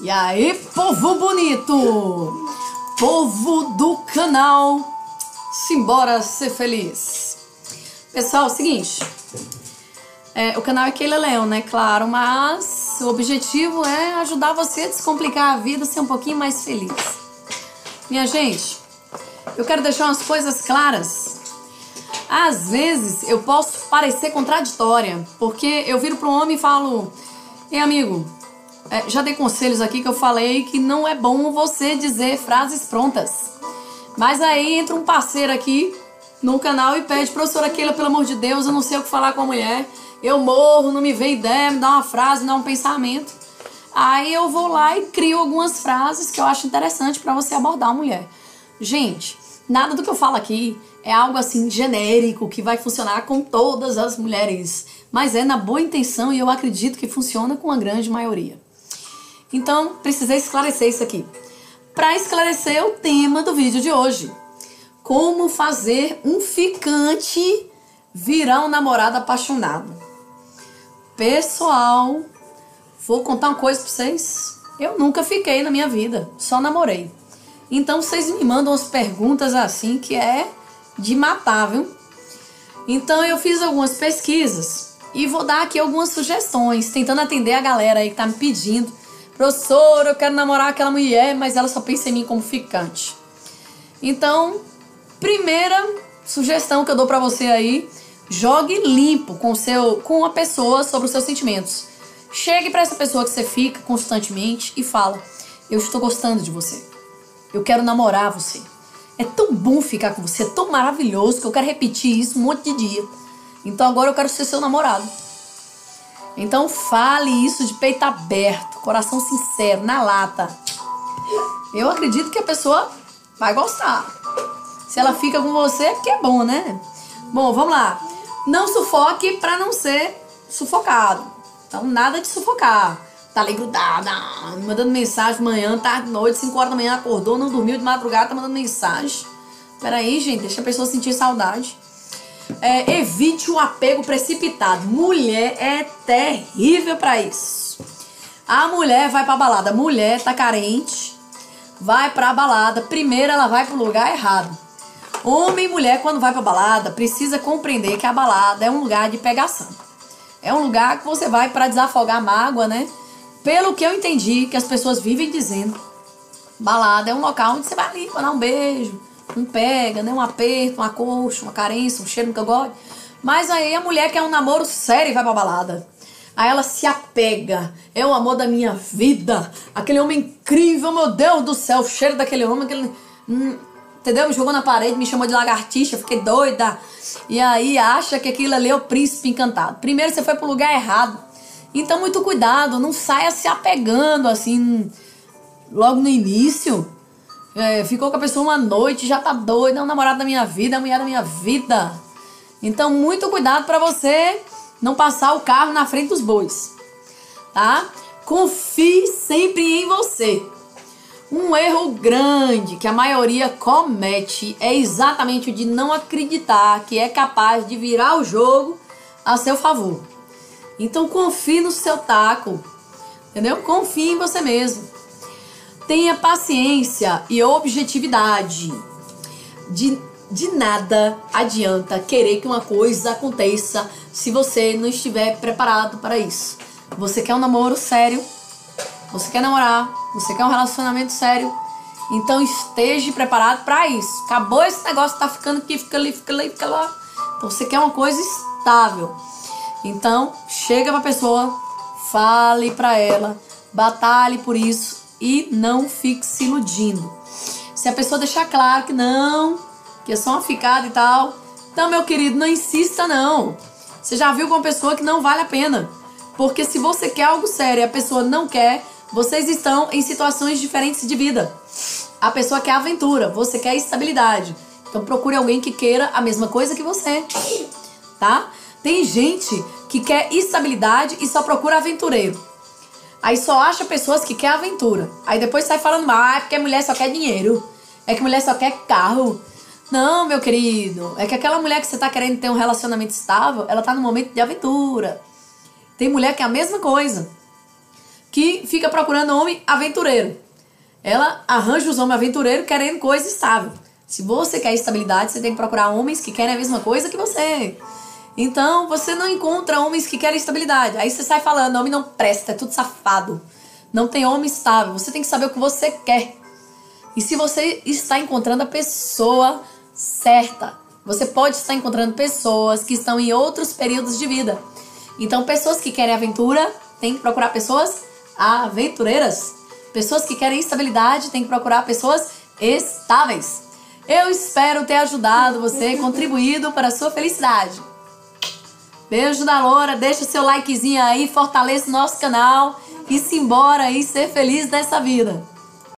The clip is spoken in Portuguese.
E aí, povo bonito, povo do canal, simbora ser feliz. Pessoal, é o seguinte, o canal é Keyla Leão, né, claro, mas o objetivo é ajudar você a descomplicar a vida, ser um pouquinho mais feliz. Minha gente, eu quero deixar umas coisas claras. Às vezes eu posso parecer contraditória, porque eu viro para um homem e falo, ei amigo... já dei conselhos aqui que eu falei que não é bom você dizer frases prontas. Mas aí entra um parceiro aqui no canal e pede, professora Keyla, pelo amor de Deus, eu não sei o que falar com a mulher. Eu morro, não me vem ideia, me dá uma frase, me dá um pensamento. Aí eu vou lá e crio algumas frases que eu acho interessante pra você abordar a mulher. Gente, nada do que eu falo aqui é algo assim genérico que vai funcionar com todas as mulheres. Mas é na boa intenção e eu acredito que funciona com a grande maioria. Então, precisei esclarecer isso aqui. Para esclarecer o tema do vídeo de hoje. Como fazer um ficante virar um namorado apaixonado. Pessoal, vou contar uma coisa para vocês. Eu nunca fiquei na minha vida, só namorei. Então, vocês me mandam as perguntas assim que é de matar, viu? Então, eu fiz algumas pesquisas e vou dar aqui algumas sugestões, tentando atender a galera aí que tá me pedindo. Professora, eu quero namorar aquela mulher, mas ela só pensa em mim como ficante. Então, primeira sugestão que eu dou pra você aí, jogue limpo com a pessoa sobre os seus sentimentos. Chegue pra essa pessoa que você fica constantemente e fala, eu estou gostando de você, eu quero namorar você. É tão bom ficar com você, é tão maravilhoso que eu quero repetir isso um monte de dia. Então agora eu quero ser seu namorado. Então fale isso de peito aberto, coração sincero, na lata. Eu acredito que a pessoa vai gostar. Se ela fica com você, é porque é bom, né? Bom, vamos lá. Não sufoque pra não ser sufocado. Então nada de sufocar. Tá ali grudada, mandando mensagem manhã, tarde, noite, 5 horas da manhã, acordou, não dormiu, de madrugada, tá mandando mensagem. Peraí, gente, deixa a pessoa sentir saudade. Evite o apego precipitado. Mulher é terrível pra isso. A mulher vai pra balada. Mulher tá carente, vai pra balada. Primeiro ela vai pro lugar errado. Homem e mulher, quando vai pra balada, precisa compreender que a balada é um lugar de pegação. É um lugar que você vai pra desafogar a mágoa, né? Pelo que eu entendi, que as pessoas vivem dizendo, balada é um local onde você vai ali pra dar um beijo, um pega, né? Um aperto, uma coxa, uma carência, um cheiro no cangote. Mas aí a mulher quer um namoro sério e vai pra balada. Aí ela se apega. É o amor da minha vida. Aquele homem incrível, meu Deus do céu. O cheiro daquele homem, aquele... entendeu? Me jogou na parede, me chamou de lagartixa, fiquei doida. E aí acha que aquilo ali é o príncipe encantado. Primeiro você foi pro lugar errado. Então muito cuidado, não saia se apegando assim logo no início. Ficou com a pessoa uma noite, já tá doida, é um namorado da minha vida, é a mulher da minha vida. Então, muito cuidado pra você não passar o carro na frente dos bois, tá? Confie sempre em você. Um erro grande que a maioria comete é exatamente o de não acreditar que é capaz de virar o jogo a seu favor. Então, confie no seu taco, entendeu? Confie em você mesmo. Tenha paciência e objetividade. De nada adianta querer que uma coisa aconteça se você não estiver preparado para isso. Você quer um namoro sério, você quer namorar, você quer um relacionamento sério, então esteja preparado para isso. Acabou esse negócio, tá ficando aqui, fica ali, fica ali, fica lá. Então você quer uma coisa estável. Então chega pra pessoa, fale pra ela, batalhe por isso. E não fique se iludindo. Se a pessoa deixar claro que não, que é só uma ficada e tal, então, meu querido, não insista não. Você já viu com uma pessoa que não vale a pena. Porque se você quer algo sério e a pessoa não quer, vocês estão em situações diferentes de vida. A pessoa quer aventura, você quer estabilidade. Então procure alguém que queira a mesma coisa que você, tá? Tem gente que quer estabilidade e só procura aventureiro. Aí só acha pessoas que querem aventura. Aí depois sai falando, é porque a mulher só quer dinheiro. É que a mulher só quer carro. Não, meu querido. É que aquela mulher que você tá querendo ter um relacionamento estável, ela tá no momento de aventura. Tem mulher que é a mesma coisa. que fica procurando homem aventureiro. Ela arranja os homens aventureiros querendo coisa estável. Se você quer estabilidade, você tem que procurar homens que querem a mesma coisa que você. Então, você não encontra homens que querem estabilidade. Aí você sai falando, homem não presta, é tudo safado. Não tem homem estável. Você tem que saber o que você quer. E se você está encontrando a pessoa certa, você pode estar encontrando pessoas que estão em outros períodos de vida. Então, pessoas que querem aventura, tem que procurar pessoas aventureiras. Pessoas que querem estabilidade, tem que procurar pessoas estáveis. Eu espero ter ajudado você, contribuído para a sua felicidade. Beijo da Loura, deixa seu likezinho aí, fortalece o nosso canal e simbora aí ser feliz nessa vida.